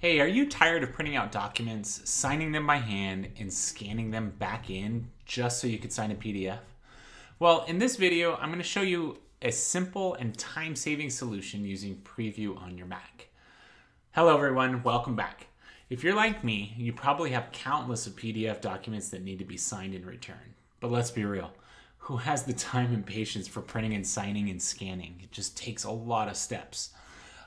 Hey, are you tired of printing out documents, signing them by hand, and scanning them back in just so you could sign a PDF? Well, in this video, I'm going to show you a simple and time-saving solution using Preview on your Mac. Hello everyone, welcome back. If you're like me, you probably have countless of PDF documents that need to be signed and returned. But let's be real, who has the time and patience for printing and signing and scanning? It just takes a lot of steps.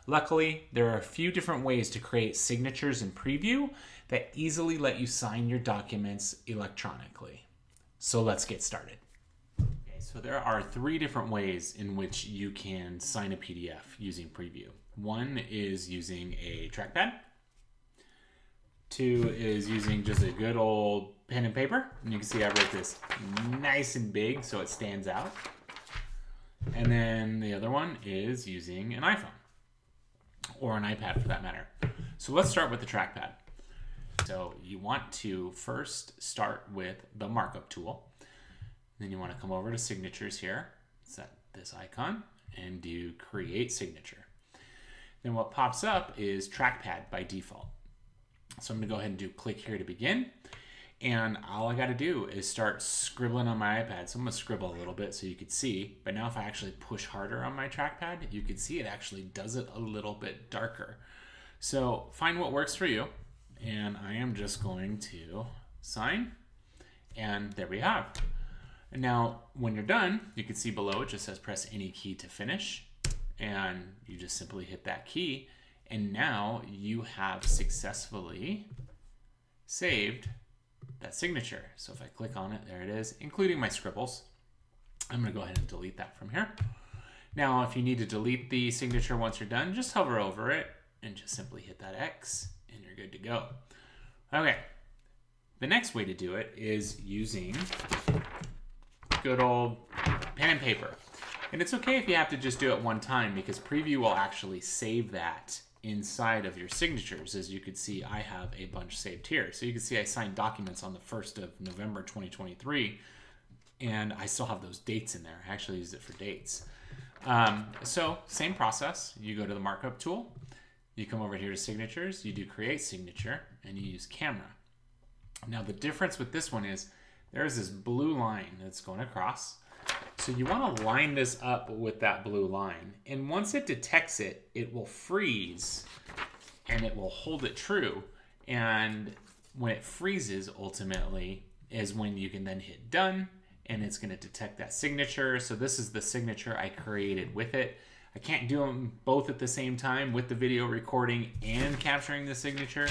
Luckily, there are a few different ways to create signatures in Preview that easily let you sign your documents electronically. So let's get started. Okay, so there are three different ways in which you can sign a PDF using Preview. One is using a trackpad. Two is using just a good old pen and paper. And you can see I wrote this nice and big so it stands out. And then the other one is using an iPhone. Or an iPad for that matter. So let's start with the trackpad. So you want to first start with the markup tool. Then you want to come over to signatures here, set this icon, and do create signature. Then what pops up is trackpad by default. So I'm gonna go ahead and do click here to begin. And all I gotta do is start scribbling on my iPad. So I'm gonna scribble a little bit so you could see, but now if I actually push harder on my trackpad, you can see it actually does it a little bit darker. So find what works for you. And I am just going to sign, and there we have. And now when you're done, you can see below it just says press any key to finish, and you just simply hit that key. And now you have successfully saved that signature. So if I click on it, there it is, including my scribbles. I'm gonna go ahead and delete that from here. Now, if you need to delete the signature once you're done, just hover over it and just simply hit that X and you're good to go. Okay, the next way to do it is using good old pen and paper. And it's okay if you have to just do it one time because Preview will actually save that inside of your signatures. As you could see, I have a bunch saved here. So you can see I signed documents on the 1st of November, 2023, and I still have those dates in there. I actually used it for dates. So same process, you go to the markup tool, you come over here to signatures, you do create signature, and you use camera. Now the difference with this one is there's this blue line that's going across. So you want to line this up with that blue line. And once it detects it, it will freeze and it will hold it true. And when it freezes, ultimately, is when you can then hit done and it's going to detect that signature. So this is the signature I created with it. I can't do them both at the same time with the video recording and capturing the signature.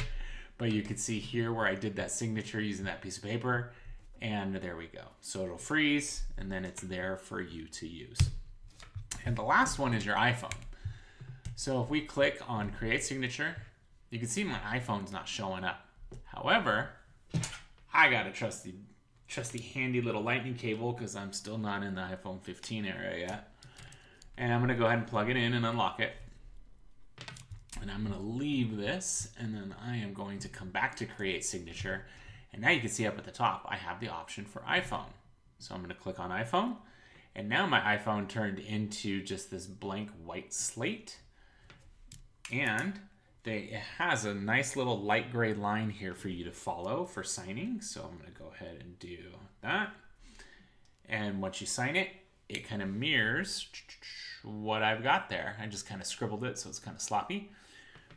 But you can see here where I did that signature using that piece of paper. And there we go. So it'll freeze and then it's there for you to use. And the last one is your iPhone. So if we click on create signature, you can see my iPhone's not showing up. However, I got a trusty handy little lightning cable because I'm still not in the iPhone 15 era yet. And I'm gonna go ahead and plug it in and unlock it. And I'm gonna leave this and then I am going to come back to create signature. And now you can see up at the top, I have the option for iPhone. So I'm gonna click on iPhone. And now my iPhone turned into just this blank white slate. And it has a nice little light gray line here for you to follow for signing. So I'm gonna go ahead and do that. And once you sign it, it kind of mirrors what I've got there. I just kind of scribbled it, so it's kind of sloppy.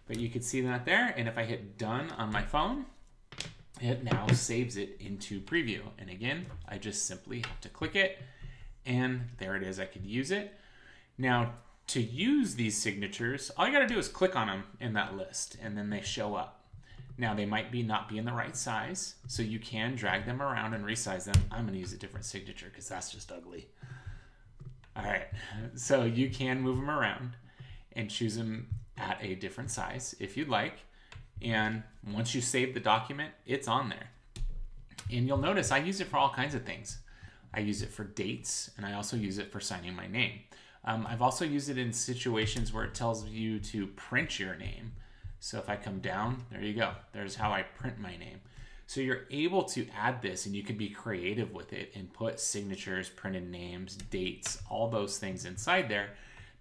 But you can see that there. And if I hit done on my phone, it now saves it into Preview. And again, I just simply have to click it and there it is, I could use it. Now to use these signatures, all you gotta do is click on them in that list and then they show up. Now they might not be in the right size, so you can drag them around and resize them. I'm gonna use a different signature because that's just ugly. All right, so you can move them around and choose them at a different size if you'd like. And once you save the document, it's on there. And you'll notice I use it for all kinds of things. I use it for dates, and I also use it for signing my name. I've also used it in situations where it tells you to print your name. So if I come down, there you go. There's how I print my name. So you're able to add this, and you can be creative with it and put signatures, printed names, dates, all those things inside there,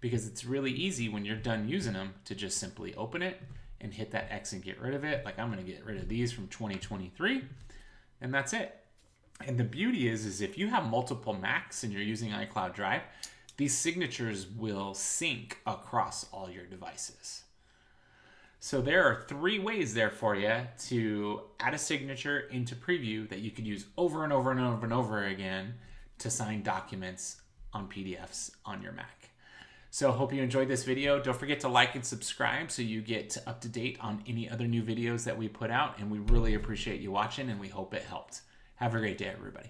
because it's really easy when you're done using them to just simply open it and hit that X and get rid of it. Like I'm gonna get rid of these from 2023, and that's it. And the beauty is if you have multiple Macs and you're using iCloud Drive, these signatures will sync across all your devices. So there are three ways there for you to add a signature into Preview that you could use over and over and over and over again to sign documents on PDFs on your Mac. So hope you enjoyed this video. Don't forget to like and subscribe so you get up to date on any other new videos that we put out, and we really appreciate you watching and we hope it helped. Have a great day, everybody.